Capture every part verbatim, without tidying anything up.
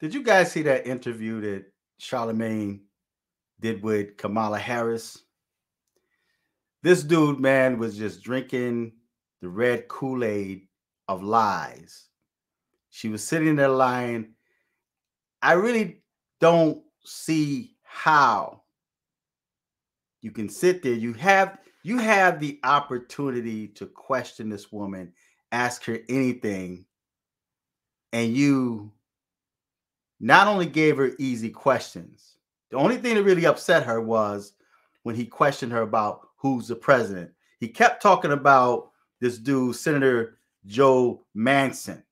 Did you guys see that interview that Charlemagne did with Kamala Harris? This dude, man, was just drinking the red Kool-Aid of lies. She was sitting there lying. I really don't see how you can sit there. You have you have the opportunity to question this woman, ask her anything, and you not only gave her easy questions. The only thing that really upset her was when he questioned her about who's the president. He kept talking about this dude, Senator Joe Manchin.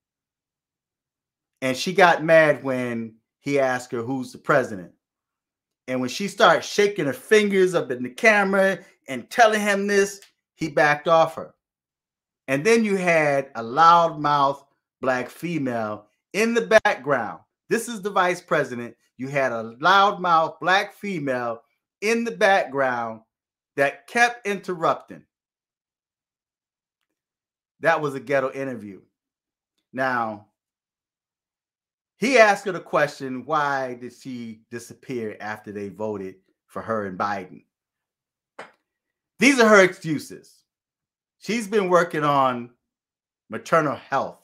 And she got mad when he asked her, who's the president? And when she started shaking her fingers up in the camera and telling him this, he backed off her. And then you had a loudmouth black female in the background. This is the vice president. You had a loudmouth black female in the background that kept interrupting. That was a ghetto interview. Now, he asked her the question, why did she disappear after they voted for her and Biden? These are her excuses. She's been working on maternal health.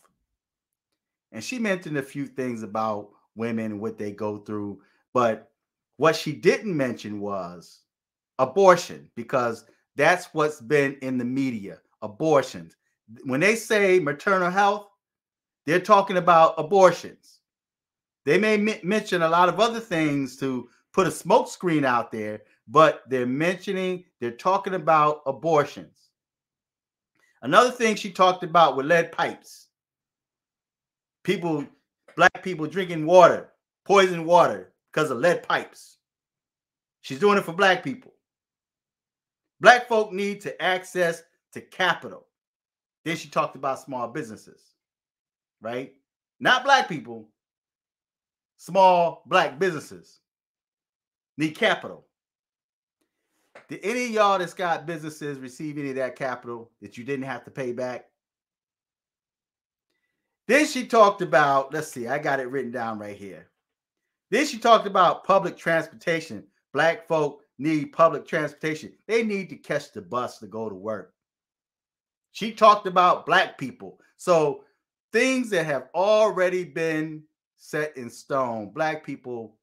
And she mentioned a few things about women and what they go through. But what she didn't mention was abortion, because that's what's been in the media, abortions. When they say maternal health, they're talking about abortions. They may mention a lot of other things to put a smoke screen out there, but they're mentioning, they're talking about abortions. Another thing she talked about were lead pipes. People, black people drinking water, poison water because of lead pipes. She's doing it for black people. Black folk need to access to capital. Then she talked about small businesses, right? Not black people. Small black businesses need capital. Did any of y'all that's got businesses receive any of that capital that you didn't have to pay back? Then she talked about, let's see, I got it written down right here. Then she talked about public transportation. Black folk need public transportation. They need to catch the bus to go to work. She talked about black people. So things that have already been set in stone. Black people,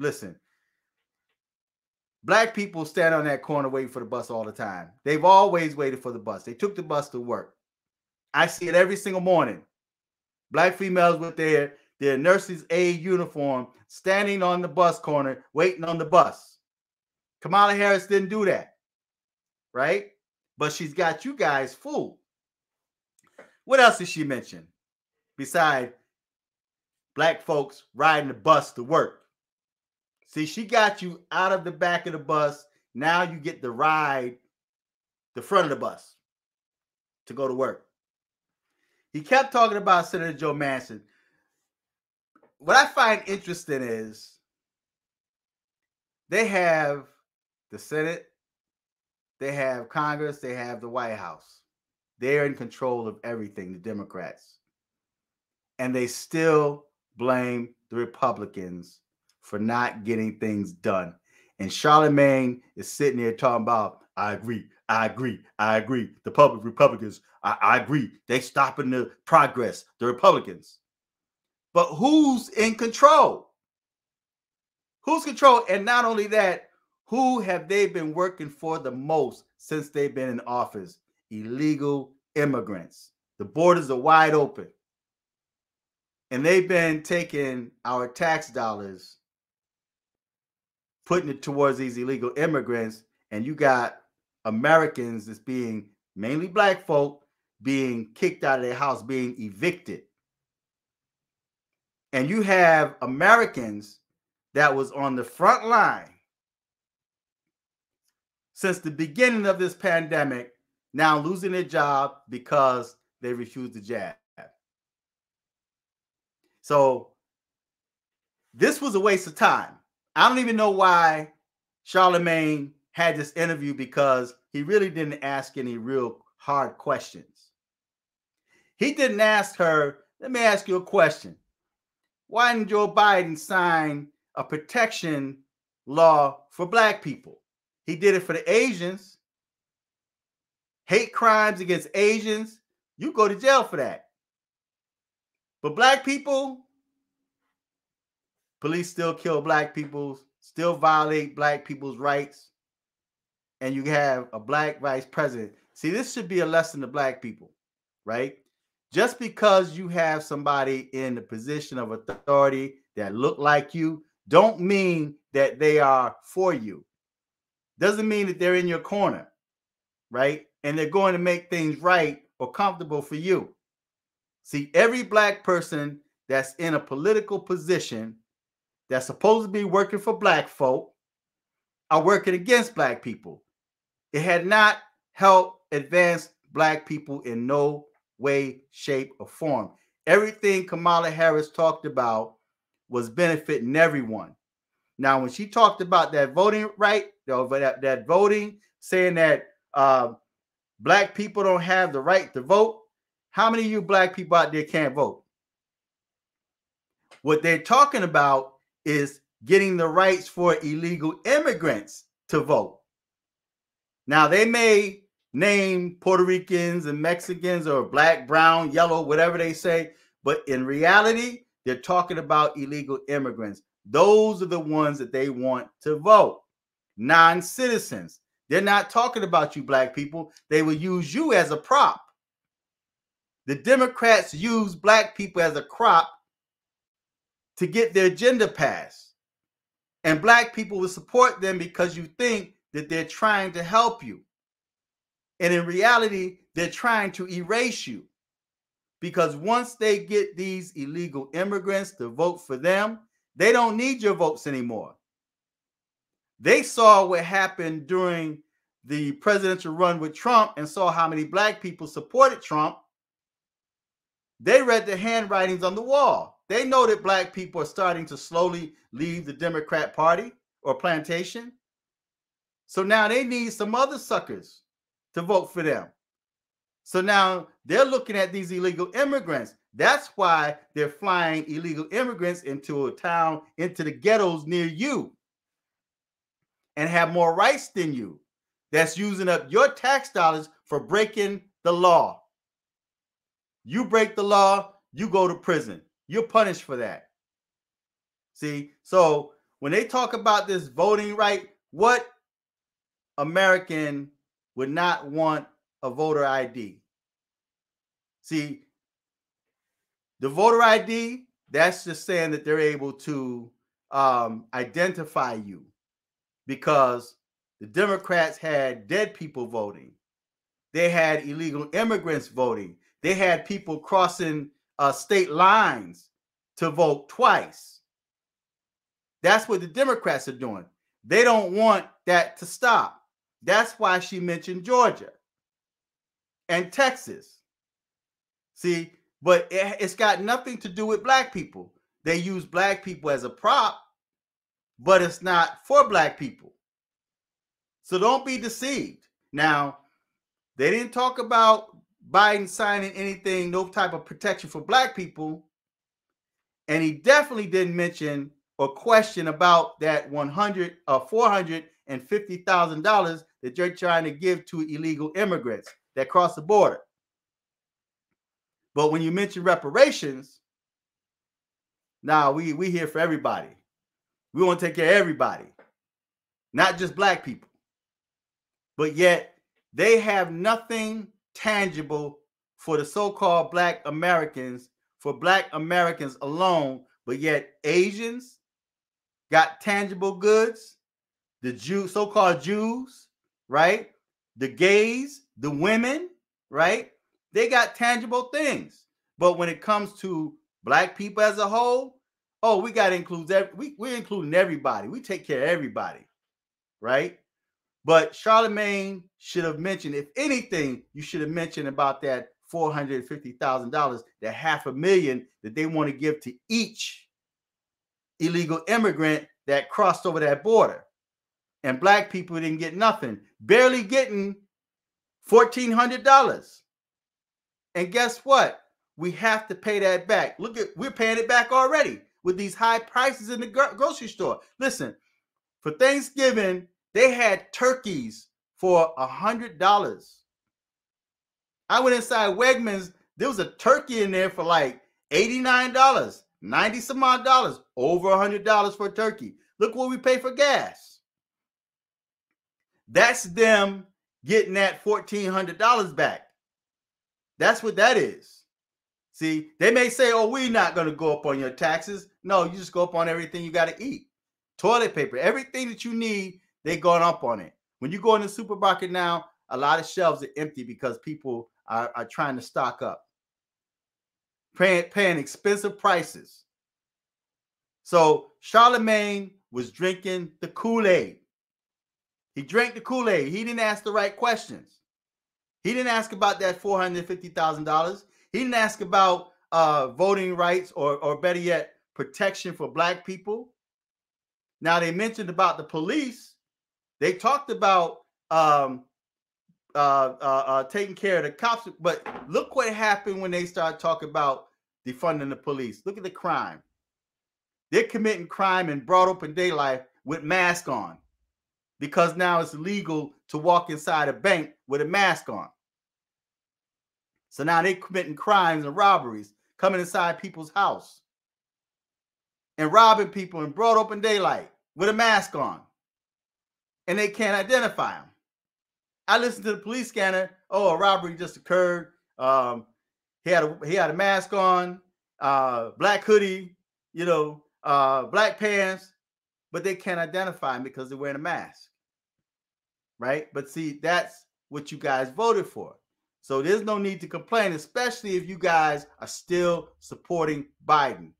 listen, black people stand on that corner waiting for the bus all the time. They've always waited for the bus. They took the bus to work. I see it every single morning. Black females with their, their nurse's aide uniform standing on the bus corner, waiting on the bus. Kamala Harris didn't do that, right? But she's got you guys fooled. What else did she mention besides black folks riding the bus to work? See, she got you out of the back of the bus. Now you get to ride the front of the bus to go to work. He kept talking about Senator Joe Manchin. What I find interesting is they have the Senate, they have Congress, they have the White House. They're in control of everything, the Democrats. And they still blame the Republicans for not getting things done. And Charlemagne is sitting here talking about, I agree, I agree, I agree. The public Republicans, I, I agree. They stopping the progress, the Republicans. But who's in control? Who's control? And not only that, who have they been working for the most since they've been in office? Illegal immigrants. The borders are wide open. And they've been taking our tax dollars, putting it towards these illegal immigrants. And you got Americans that's being, mainly black folk, being kicked out of their house, being evicted. And you have Americans that was on the front line since the beginning of this pandemic, now losing their job because they refused the jab. So this was a waste of time. I don't even know why Charlemagne had this interview, because he really didn't ask any real hard questions. He didn't ask her, let me ask you a question. why didn't Joe Biden sign a protection law for black people? He did it for the Asians. Hate crimes against Asians, you go to jail for that. But black people, police still kill black people, still violate black people's rights. And you have a black vice president. See, this should be a lesson to black people, right? Just because you have somebody in the position of authority that look like you, don't mean that they are for you. Doesn't mean that they're in your corner, right? And they're going to make things right or comfortable for you. See, every black person that's in a political position that's supposed to be working for black folk are working against black people. It had not helped advance black people in no way, shape, or form. Everything Kamala Harris talked about was benefiting everyone. Now, when she talked about that voting right, that, that voting, saying that uh, black people don't have the right to vote, how many of you black people out there can't vote? What they're talking about is getting the rights for illegal immigrants to vote. Now, they may name Puerto Ricans and Mexicans or black, brown, yellow, whatever they say, but in reality, they're talking about illegal immigrants. Those are the ones that they want to vote. Non-citizens. They're not talking about you black people. They will use you as a prop. The Democrats use black people as a crop to get their agenda passed. And black people will support them because you think that they're trying to help you. And in reality, they're trying to erase you. Because once they get these illegal immigrants to vote for them, they don't need your votes anymore. They saw what happened during the presidential run with Trump and saw how many black people supported Trump. They read the handwritings on the wall. They know that black people are starting to slowly leave the Democrat Party or plantation. So now they need some other suckers to vote for them. So now they're looking at these illegal immigrants. That's why they're flying illegal immigrants into a town, into the ghettos near you, and have more rights than you. That's using up your tax dollars for breaking the law. You break the law, you go to prison. You're punished for that. See, so when they talk about this voting right, what American would not want a voter I D? See, the voter I D, that's just saying that they're able to um, identify you, because the Democrats had dead people voting. They had illegal immigrants voting. They had people crossing uh, state lines to vote twice. That's what the Democrats are doing. They don't want that to stop. That's why she mentioned Georgia and Texas. See, but it, it's got nothing to do with black people. They use black people as a prop, but it's not for black people. So don't be deceived. Now, they didn't talk about Biden signing anything, no type of protection for black people. And he definitely didn't mention or question about that one hundred or four hundred fifty thousand dollars that you're trying to give to illegal immigrants that cross the border. But when you mention reparations, now nah, we we here for everybody. We want to take care of everybody, not just black people. But yet they have nothing tangible for the so-called black Americans, for black Americans alone, but yet Asians got tangible goods, the Jews, so-called Jews, right? The gays, the women, right? They got tangible things. But when it comes to black people as a whole, oh, we got to include, every, we, we're including everybody. We take care of everybody, right? But Charlemagne should have mentioned, if anything, you should have mentioned about that four hundred fifty thousand dollars, that half a million that they want to give to each illegal immigrant that crossed over that border. And black people didn't get nothing, barely getting fourteen hundred dollars. And guess what? We have to pay that back. Look at, we're paying it back already. with these high prices in the grocery store. Listen, for Thanksgiving, they had turkeys for one hundred dollars. I went inside Wegmans. There was a turkey in there for like eighty-nine dollars, ninety some odd dollars, over one hundred dollars for a turkey. Look what we pay for gas. That's them getting that fourteen hundred dollars back. That's what that is. See, they may say, oh, we're not going to go up on your taxes. No, you just go up on everything you got to eat. Toilet paper, everything that you need, they're going up on it. When you go in the supermarket now, a lot of shelves are empty because people are, are trying to stock up. Paying, paying expensive prices. So Charlemagne was drinking the Kool-Aid. He drank the Kool-Aid. He didn't ask the right questions. He didn't ask about that four hundred fifty thousand dollars. He didn't ask about uh, voting rights or, or better yet, protection for black people. Now, they mentioned about the police. They talked about um, uh, uh, uh, taking care of the cops. But look what happened when they started talking about defunding the police. Look at the crime. They're committing crime in broad open daylight with masks on, because now it's illegal to walk inside a bank with a mask on. So now they're committing crimes and robberies, coming inside people's house and robbing people in broad open daylight with a mask on. And they can't identify them. I listened to the police scanner. Oh, a robbery just occurred. Um, he had a, he had a mask on, uh, black hoodie, you know, uh, black pants, but they can't identify him because they're wearing a mask, right? But see, that's what you guys voted for. So there's no need to complain, especially if you guys are still supporting Biden.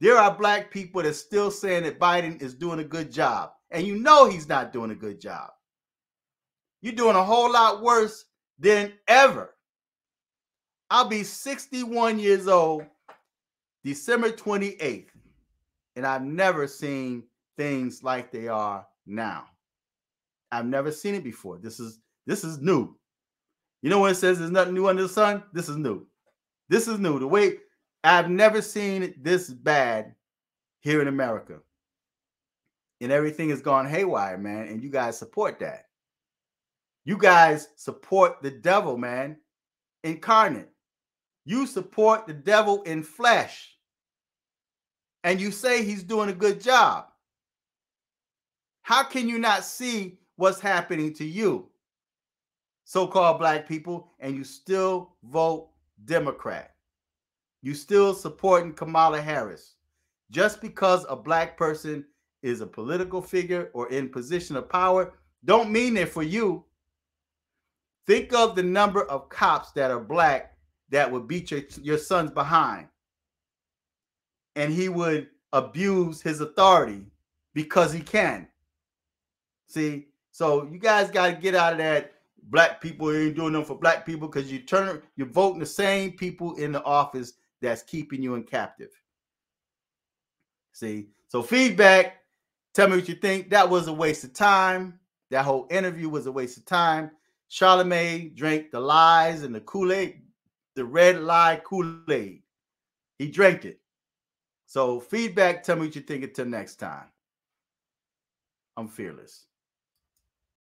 There are black people that's still saying that Biden is doing a good job, and you know he's not doing a good job. You're doing a whole lot worse than ever. I'll be sixty-one years old, December twenty-eighth, and I've never seen things like they are now. I've never seen it before. This is this is new. You know when it says there's nothing new under the sun? This is new. This is new. The way I've never seen it this bad here in America. And everything has gone haywire, man. And you guys support that. You guys support the devil, man, incarnate. You support the devil in flesh. And you say he's doing a good job. How can you not see what's happening to you, so-called black people, and you still vote Democrat? You still supporting Kamala Harris. Just because a black person is a political figure or in position of power, don't mean they're for you. Think of the number of cops that are black that would beat your, your son's behind. And he would abuse his authority because he can. See, so you guys got to get out of that. Black people ain't doing them for black people, because you turn, you're voting the same people in the office that's keeping you in captive. See, so feedback. Tell me what you think. That was a waste of time. That whole interview was a waste of time. Charlemagne drank the lies and the Kool-Aid, the red lie Kool-Aid. He drank it. So feedback, tell me what you think. Until next time, I'm fearless.